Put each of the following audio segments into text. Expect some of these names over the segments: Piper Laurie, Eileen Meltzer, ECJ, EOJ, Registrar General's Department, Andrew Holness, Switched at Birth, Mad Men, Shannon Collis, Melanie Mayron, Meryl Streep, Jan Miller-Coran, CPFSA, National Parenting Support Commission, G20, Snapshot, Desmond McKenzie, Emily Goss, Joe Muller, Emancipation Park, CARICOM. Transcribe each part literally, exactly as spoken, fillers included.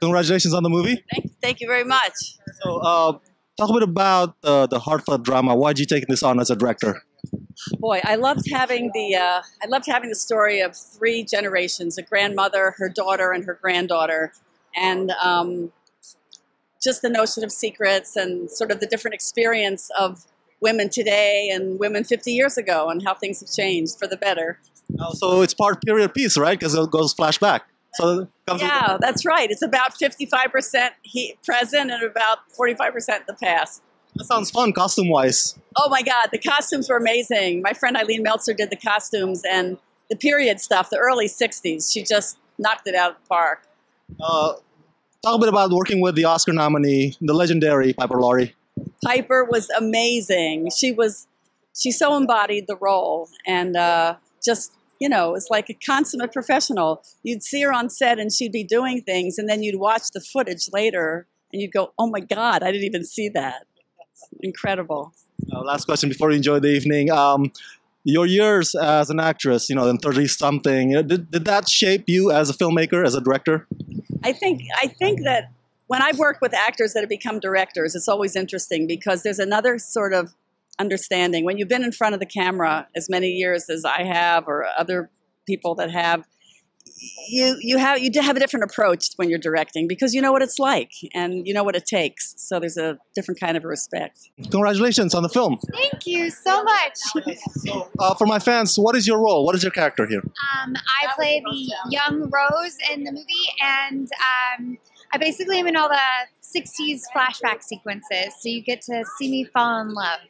Congratulations on the movie. Thank, thank you very much. So, uh, talk a bit about uh, the heartfelt drama. Why did you take this on as a director? Boy, I loved having the uh, I loved having the story of three generations: a grandmother, her daughter, and her granddaughter, and um, just the notion of secrets and sort of the different experience of women today and women fifty years ago, and how things have changed for the better. Oh, so it's part period piece, right? Because it goes flashback. So it comes yeah, with that's right. It's about fifty-five percent present and about forty-five percent the past. That sounds fun, costume-wise. Oh, my God. The costumes were amazing. My friend Eileen Meltzer did the costumes, and the period stuff, the early sixties, she just knocked it out of the park. Uh, talk a bit about working with the Oscar nominee, the legendary Piper Laurie. Piper was amazing. She was, she so embodied the role, and uh, just, you know, it's like a consummate professional. You'd see her on set and she'd be doing things, and then you'd watch the footage later and you'd go, oh my God, I didn't even see that. Incredible. Uh, last question before you enjoy the evening. Um, your years as an actress, you know, in thirty something, did, did that shape you as a filmmaker, as a director? I think, I think that when I've worked with actors that have become directors, it's always interesting because there's another sort of understanding. When you've been in front of the camera as many years as I have or other people that have, you, you have, you have a different approach when you're directing because you know what it's like and you know what it takes. So there's a different kind of respect. Congratulations on the film. Thank you so much. So, uh, for my fans, what is your role? What is your character here? Um, I play the young Rose in the movie, and um, I basically am in all the sixties flashback sequences, so you get to see me fall in love.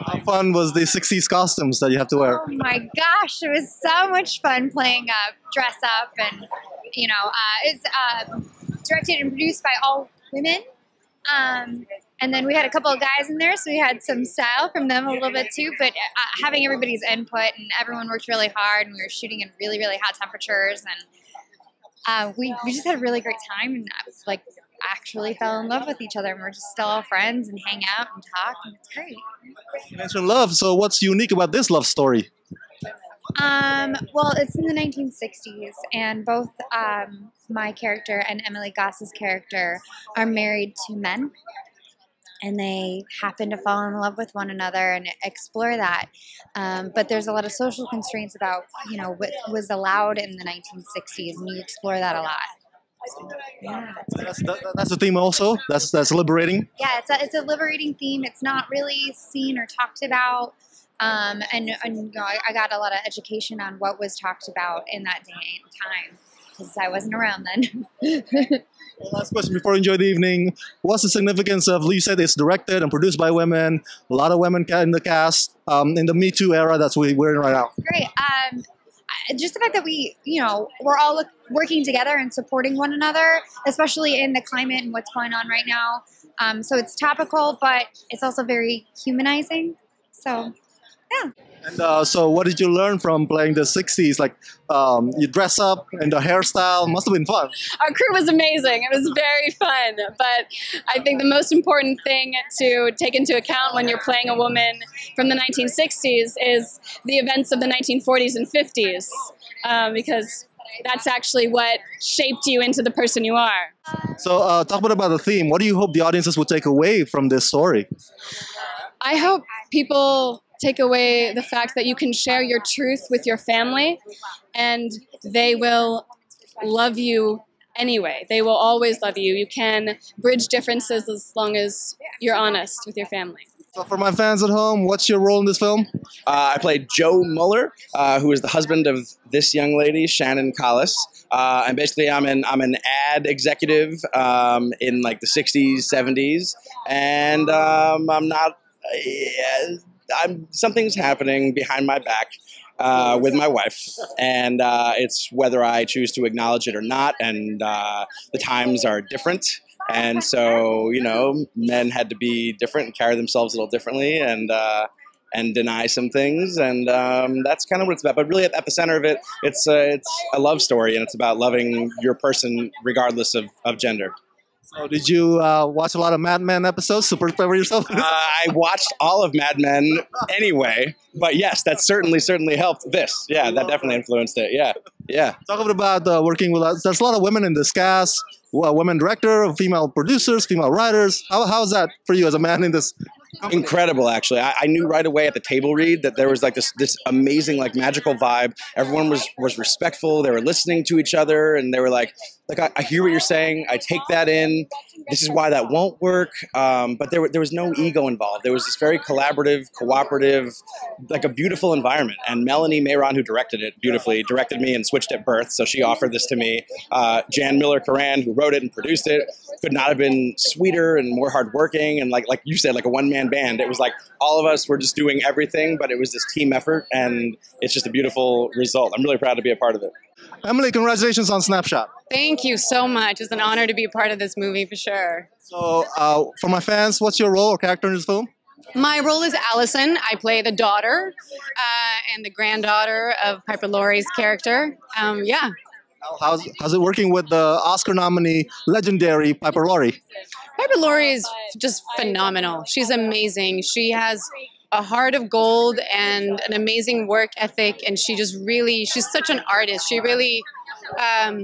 How fun was the sixties costumes that you have to wear? Oh my gosh, it was so much fun playing uh, dress up, and you know, uh, it's uh, directed and produced by all women. Um, and then we had a couple of guys in there, so we had some style from them a little bit too, but uh, having everybody's input, and everyone worked really hard, and we were shooting in really, really hot temperatures, and uh, we, we just had a really great time, and I was like, actually fell in love with each other, and we're just still all friends and hang out and talk, and it's great. You mentioned love, so what's unique about this love story? Um, well, it's in the nineteen sixties, and both um, my character and Emily Goss's character are married to men, and they happen to fall in love with one another and explore that. Um, but there's a lot of social constraints about, you know, what was allowed in the nineteen sixties, and you explore that a lot. Yeah, that's, that, that's the theme also. That's that's liberating. Yeah, it's a, it's a liberating theme. It's not really seen or talked about, um, and, and you know, I, I got a lot of education on what was talked about in that day and time because I wasn't around then. Well, last question before you enjoy the evening: what's the significance of? You said it's directed and produced by women. A lot of women in the cast um, in the Me Too era. That's what we're in right now. Great. Um, Just the fact that we, you know, we're all look, working together and supporting one another, especially in the climate and what's going on right now. Um, so it's topical, but it's also very humanizing. So, yeah. And uh, so what did you learn from playing the sixties? Like, um, you dress up and the hairstyle must have been fun. Our crew was amazing. It was very fun. But I think the most important thing to take into account when you're playing a woman from the nineteen sixties is the events of the nineteen forties and fifties, um, because that's actually what shaped you into the person you are. So uh, talk a bit about the theme. What do you hope the audiences will take away from this story? I hope people take away the fact that you can share your truth with your family and they will love you anyway. They will always love you. You can bridge differences as long as you're honest with your family. So for my fans at home, what's your role in this film? Uh, I played Joe Muller, uh, who is the husband of this young lady, Shannon Collis. Uh, and basically, I'm an I'm an ad executive um, in like the sixties, seventies, and um, I'm not. Uh, yeah, I'm, something's happening behind my back uh, with my wife, and uh, it's whether I choose to acknowledge it or not, and uh, the times are different, and so, you know, men had to be different and carry themselves a little differently, and uh, and deny some things, and um, that's kind of what it's about. But really at the epicenter of it, it's a, it's a love story, and it's about loving your person regardless of, of gender. So did you uh, watch a lot of Mad Men episodes to prepare yourself? uh, I watched all of Mad Men anyway, but yes, that certainly, certainly helped this. Yeah, that definitely influenced it. Yeah, yeah. Talk a bit about uh, working with us. There's a lot of women in this cast, women director, female producers, female writers. How, how is that for you as a man in this company? Incredible, actually. I, I knew right away at the table read that there was like this this amazing, like magical vibe. Everyone was was respectful. They were listening to each other, and they were like, like I, I hear what you're saying. I take that in. This is why that won't work. Um, but there there was no ego involved. There was this very collaborative, cooperative, like a beautiful environment. And Melanie Mayron, who directed it beautifully, directed me and Switched at Birth. So she offered this to me. Uh, Jan Miller-Coran, who wrote it and produced it, could not have been sweeter and more hardworking. And like like you said, like a one-man band. It was like all of us were just doing everything, but it was this team effort. And it's just a beautiful result. I'm really proud to be a part of it. Emily, congratulations on Snapshot. Thank you so much. It's an honor to be a part of this movie for sure. So uh, for my fans, what's your role or character in this film? My role is Allison. I play the daughter uh, and the granddaughter of Piper Laurie's character. Um, yeah. How's, how's it working with the Oscar nominee, legendary Piper Laurie? Piper Laurie is just phenomenal. She's amazing. She has a heart of gold and an amazing work ethic, and she just really, she's such an artist. She really, um,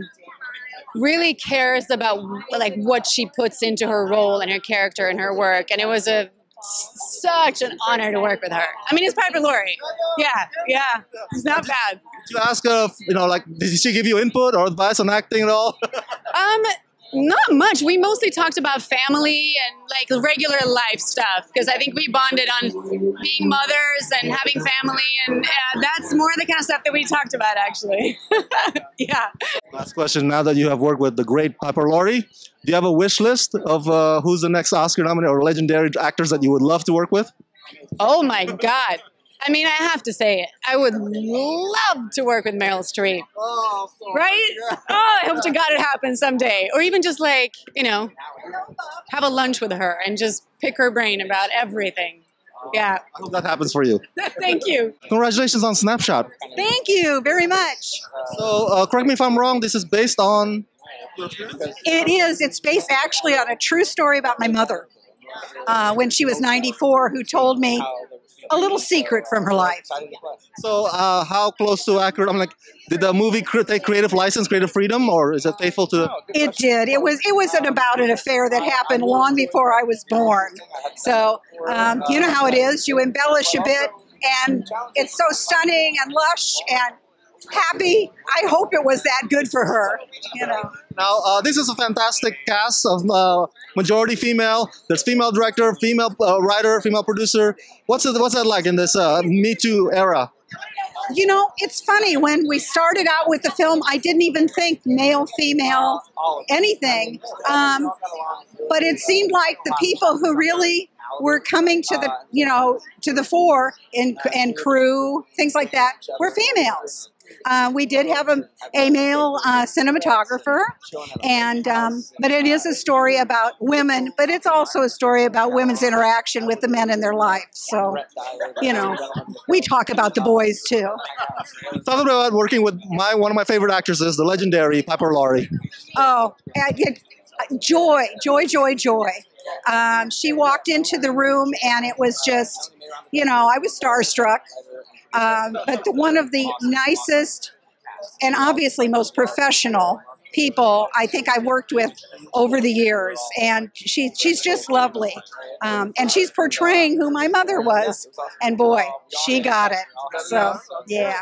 really cares about like what she puts into her role and her character and her work, and it was a such an honor to work with her. I mean, it's Piper Laurie. Yeah, yeah, it's not bad. Did you ask her, you know, like, did she give you input or advice on acting at all? um. Not much. We mostly talked about family and like regular life stuff because I think we bonded on being mothers and having family, and uh, that's more the kind of stuff that we talked about actually. Yeah. Last question. Now that you have worked with the great Piper Laurie, do you have a wish list of uh, who's the next Oscar nominee or legendary actors that you would love to work with? Oh my God. I mean, I have to say it. I would love to work with Meryl Streep. Oh, right? Yeah. Oh, I hope to God it happens someday. Or even just like, you know, have a lunch with her and just pick her brain about everything. Yeah. I hope that happens for you. Thank you. Congratulations on Snapshot. Thank you very much. So, uh, correct me if I'm wrong, this is based on... It is. It's based actually on a true story about my mother. Uh, when she was ninety-four, who told me a little secret from her life. So uh, how close to accurate? I'm like, did the movie cre take creative license, creative freedom, or is it faithful to? It did. It was. It was an, about an affair that happened long before I was born. So um, you know how it is. You embellish a bit, and it's so stunning and lush and happy. I hope it was that good for her. You know. Now uh, this is a fantastic cast of uh, majority female. There's female director, female uh, writer, female producer. What's it, what's that like in this uh, Me Too era? You know, it's funny. When we started out with the film, I didn't even think male, female, anything. Um, but it seemed like the people who really were coming to the you know to the fore and and crew things like that were females. Uh, we did have a, a male uh, cinematographer, and um, but it is a story about women, but it's also a story about women's interaction with the men in their life. So, you know, we talk about the boys, too. Talking about working with my one of my favorite actresses, the legendary Piper Laurie. Oh, it, joy, joy, joy, joy. Um, she walked into the room, and it was just, you know, I was starstruck. Um, but the, one of the nicest and obviously most professional people I think I worked with over the years, and she, she's just lovely, um, and she's portraying who my mother was, and boy, she got it. So yeah.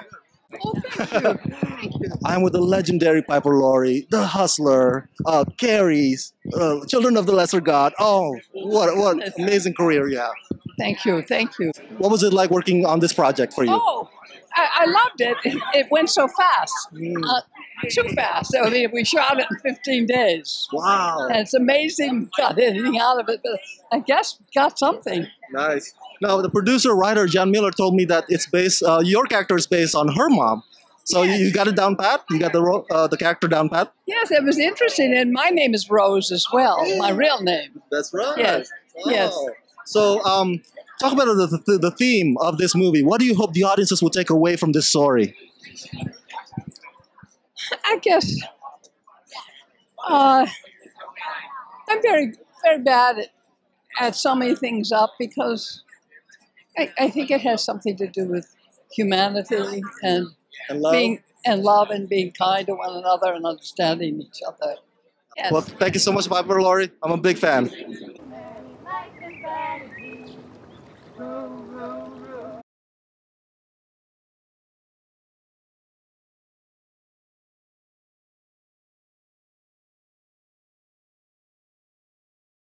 Oh, thank you. Thank you. I'm with the legendary Piper Laurie, the Hustler, uh, Carrie's, uh, Children of the Lesser God. Oh, what what amazing career you have. Thank you, thank you. What was it like working on this project for you? Oh, I, I loved it. it. It went so fast, mm. uh, too fast. I mean, we shot it in fifteen days. Wow. And it's amazing, got anything out of it, but I guess got something. Nice. Now, the producer, writer, Jan Miller, told me that it's based, uh, your character is based on her mom. So yes. you, you got it down pat? You got the, ro uh, the character down pat? Yes, it was interesting. And my name is Rose as well, yeah. My real name. That's right. Yes, wow. Yes. So, um, talk about the, the, the theme of this movie. What do you hope the audiences will take away from this story? I guess uh, I'm very, very bad at, at summing things up because I, I think it has something to do with humanity and, and love. being and love and being kind to one another and understanding each other. Yes. Well, thank you so much, Piper Laurie. I'm a big fan.